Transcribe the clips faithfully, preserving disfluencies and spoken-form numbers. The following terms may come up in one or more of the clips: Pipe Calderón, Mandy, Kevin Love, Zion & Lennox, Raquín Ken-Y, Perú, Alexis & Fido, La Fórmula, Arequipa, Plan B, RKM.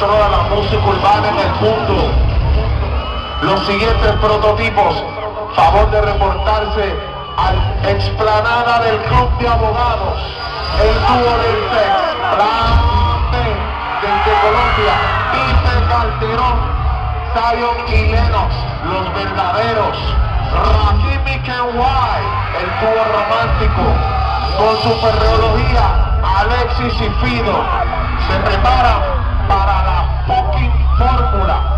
controla la música urbana en el mundo. Los siguientes prototipos, favor de reportarse a la explanada del Club de Abogados, el dúo del Tex, Plan B, desde Colombia, Pipe Calderón, Zion y Lennox, los verdaderos, R K M y Ken Y, el dúo romántico, con su perreología, Alexis y Fido, se preparan para la fucking fórmula.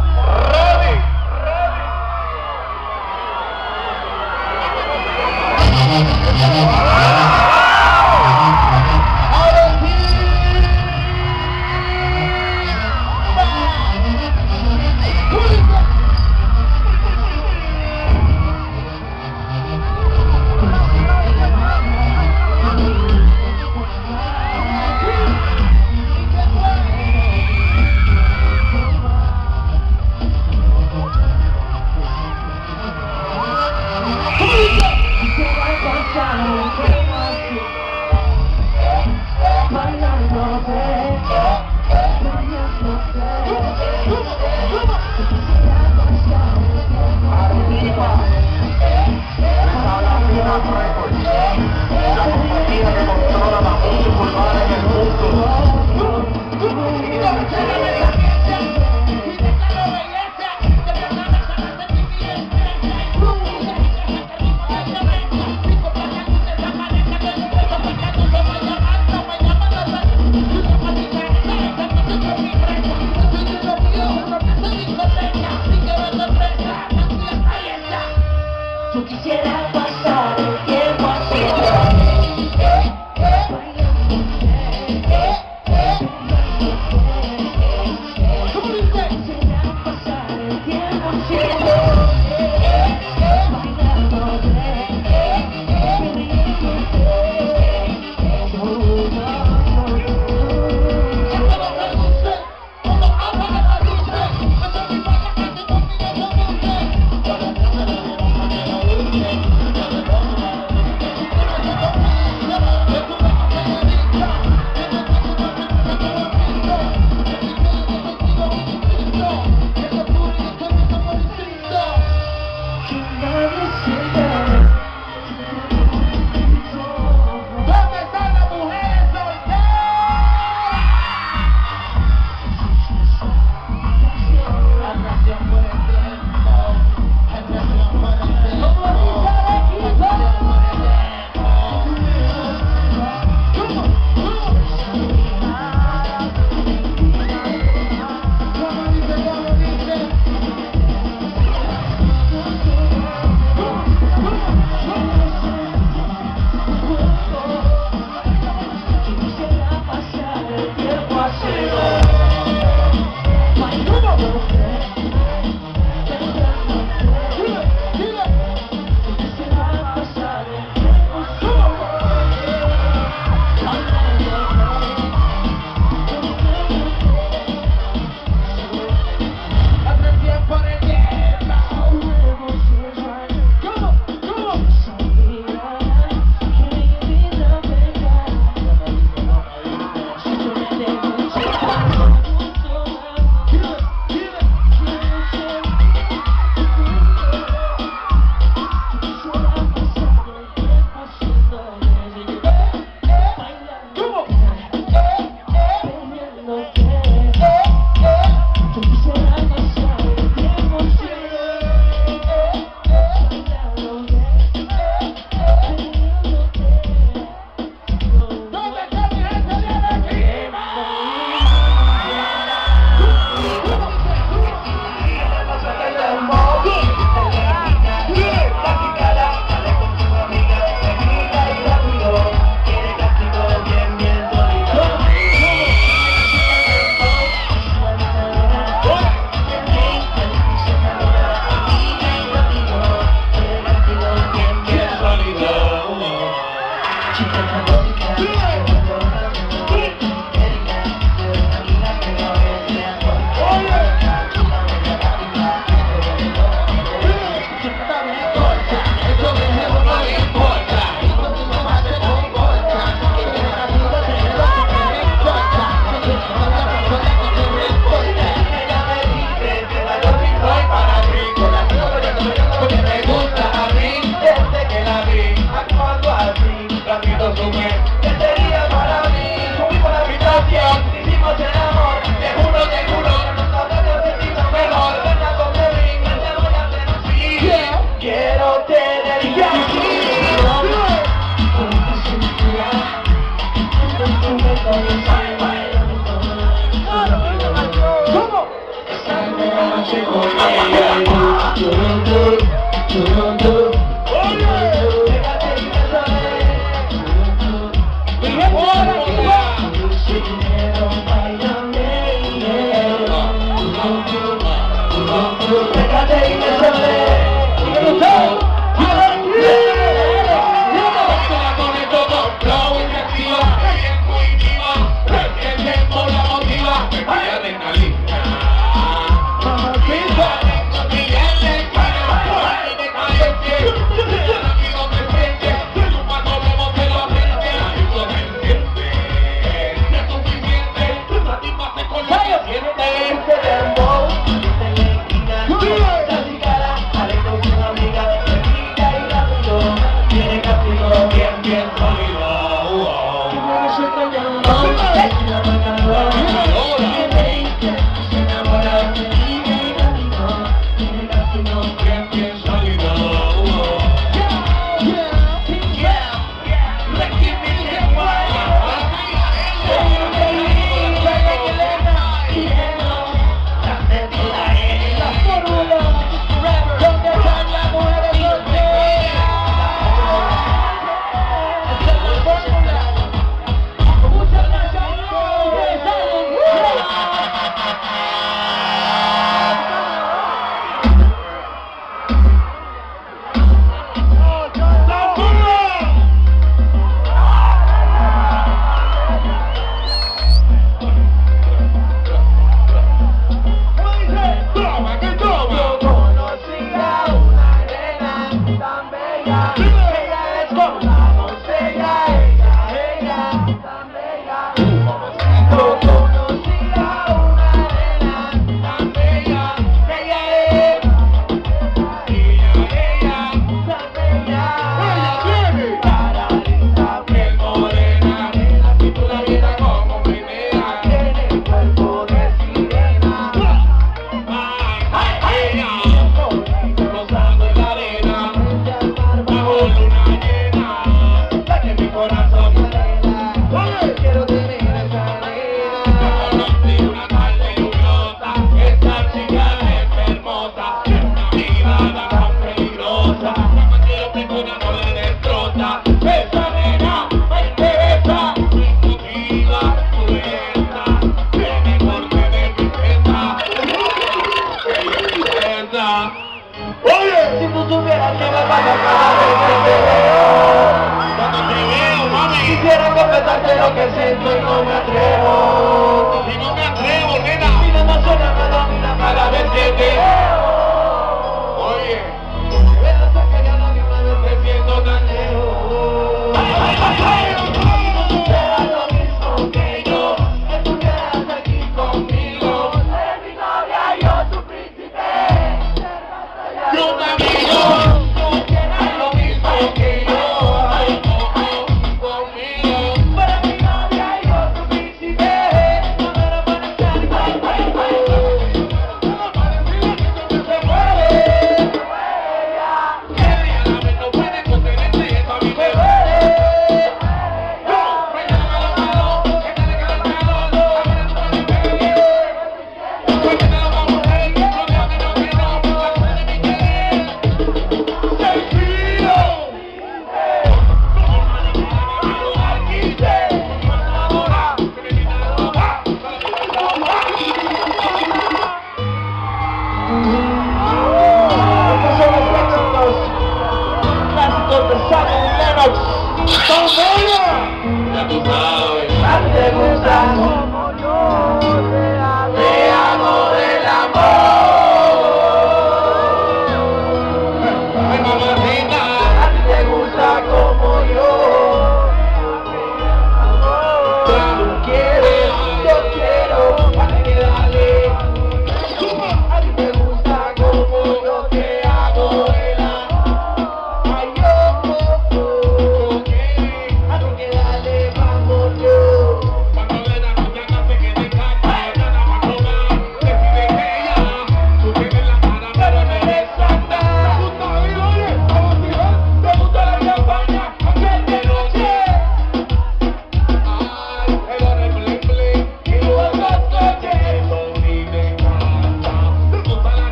Gracias.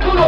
Con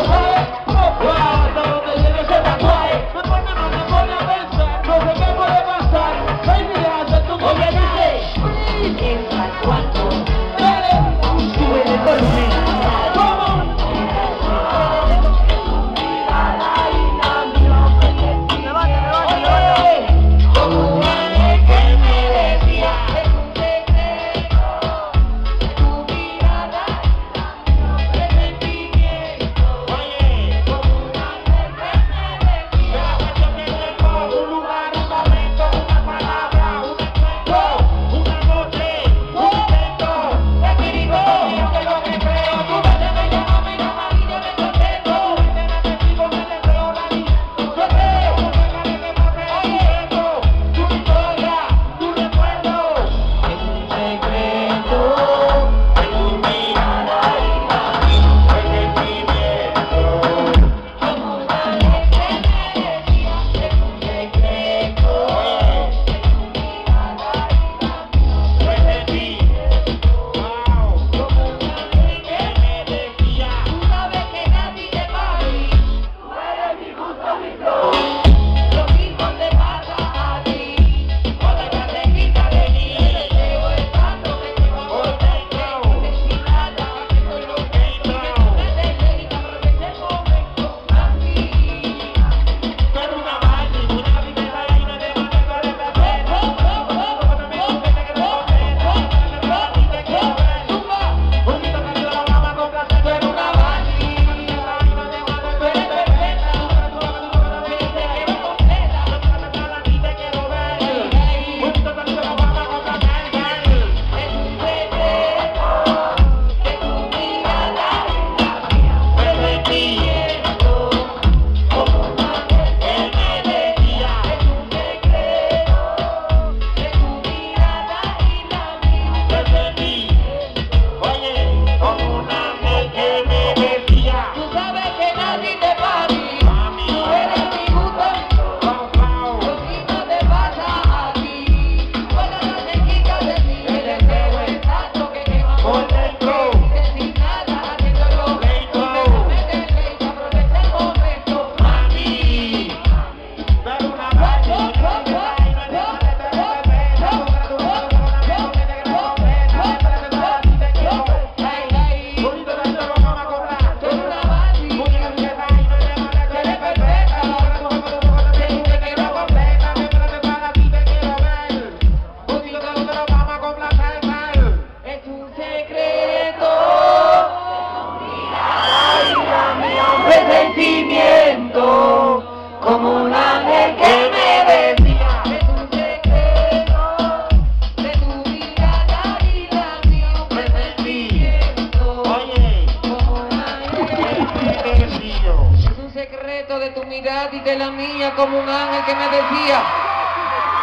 sentimiento, como un ángel que me decía, es un secreto, de tu vida caridad, me sentimiento, oye, como un ángel que me decía, es un secreto de tu mirada y de la mía, como un ángel que me decía,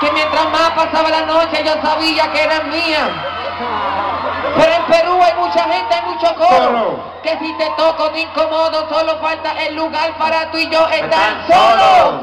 que mientras más pasaba la noche yo sabía que eras mía. Pero en Perú hay mucha gente, hay mucho coro, que si te toco te incomodo, solo falta el lugar para tú y yo estar solos.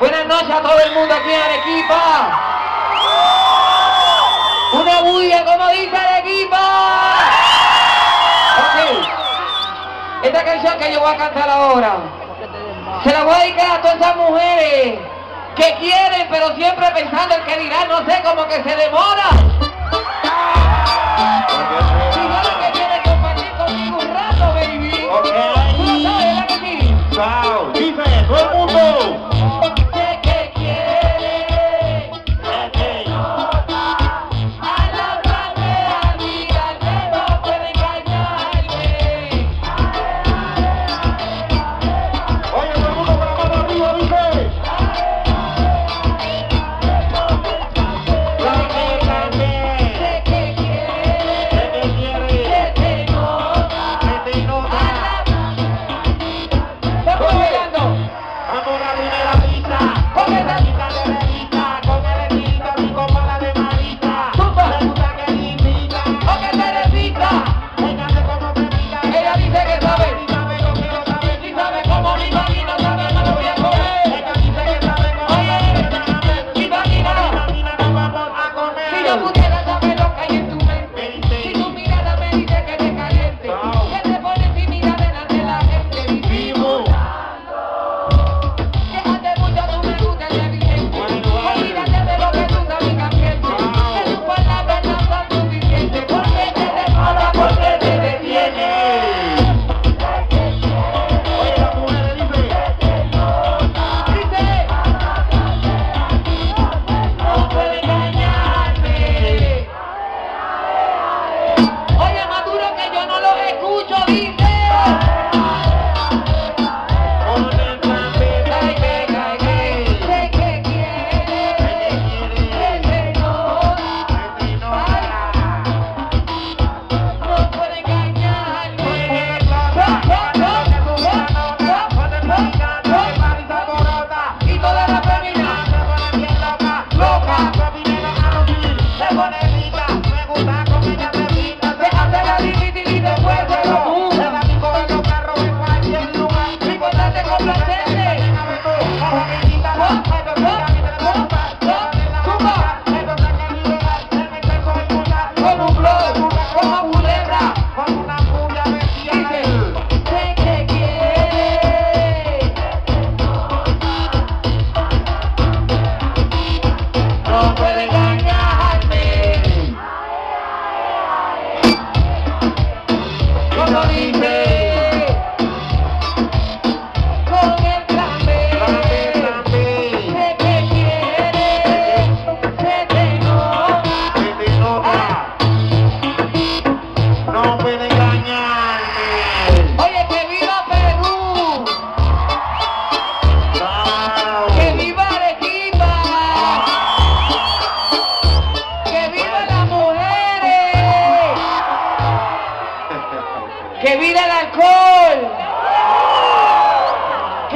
Buenas noches a todo el mundo aquí en Arequipa. Una bulla, como dice Arequipa. Okay. Esta canción que yo voy a cantar ahora se la voy a dedicar a todas esas mujeres que quieren, pero siempre pensando en que dirán, no sé, como que se demoran.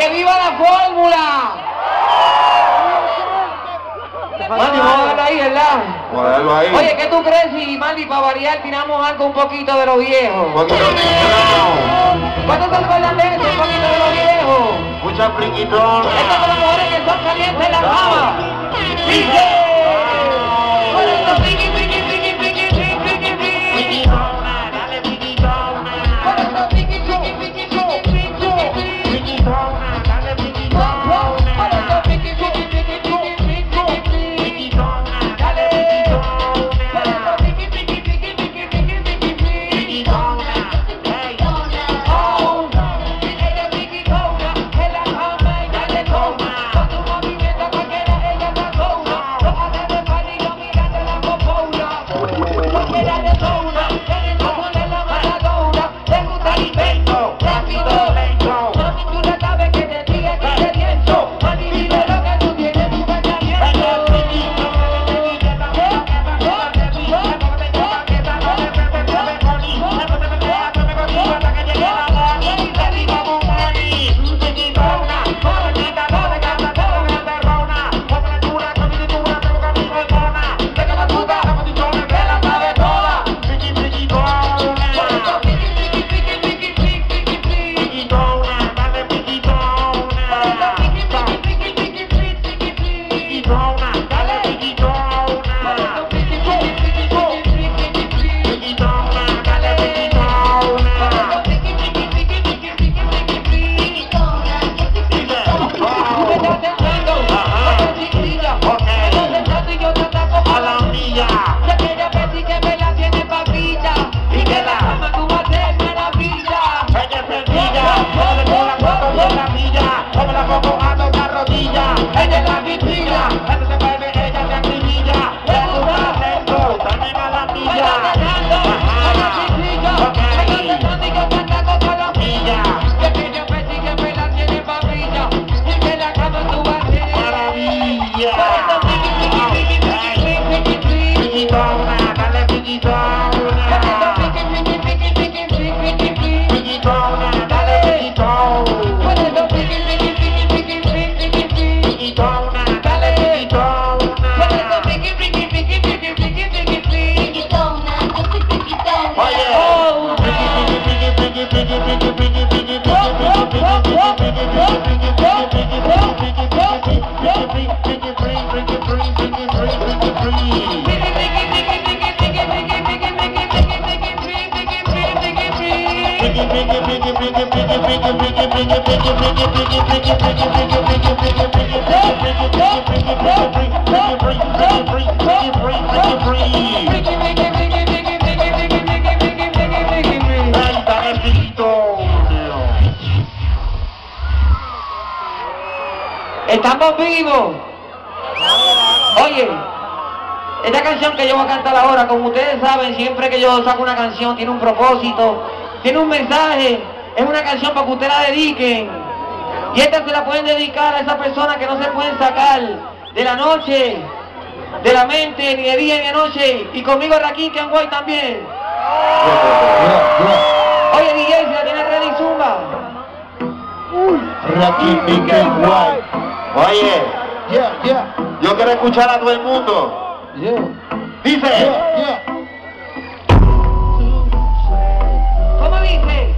¡Que viva la fórmula! Mandy, vamos a darlo ahí, ¿verdad? Vamos a darlo ahí. Oye, ¿qué tú crees si, Mandy, para variar tiramos algo un poquito de los viejos? ¿Cuántos se acuerdan de esto? Un poquito de los viejos. Muchas friquitonas. Estas son las mujeres que son calientes en la cama. ¡Dice! Estamos vivos. Oye, esta canción que yo voy a cantar ahora, como ustedes saben, siempre que yo saco una canción tiene un propósito, tiene un mensaje, es una canción para que ustedes la dediquen. Y esta se la pueden dedicar a esas personas que no se pueden sacar de la noche, de la mente, ni de día ni de noche. Y conmigo Raquín Ken-Y también. Oye, D J, si la tiene ready, zumba. Raquín Ken-Y. Oye, yeah, yeah. Yo quiero escuchar a todo el mundo. Yeah. Dice. Yeah, yeah. ¿Cómo dice?